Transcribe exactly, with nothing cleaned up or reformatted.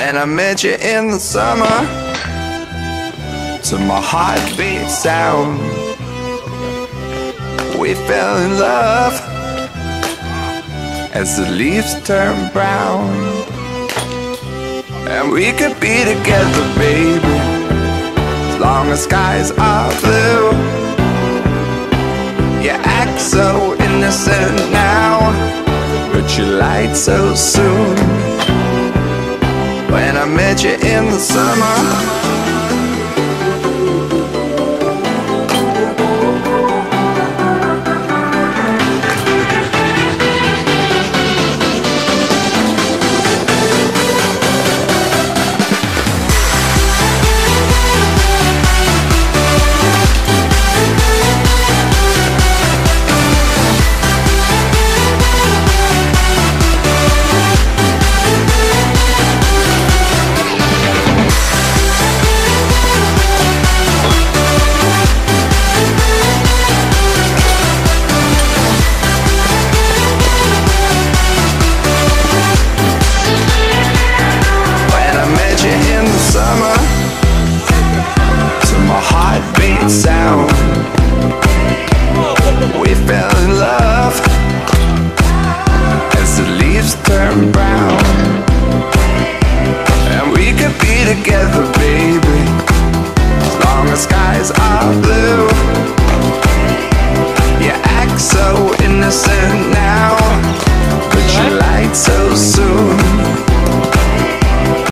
When I met you in the summer, to my heartbeat sound, we fell in love as the leaves turn brown. And we could be together, baby, as long as skies are blue. You act so innocent now, but you lied so soon. When I met you in the summer,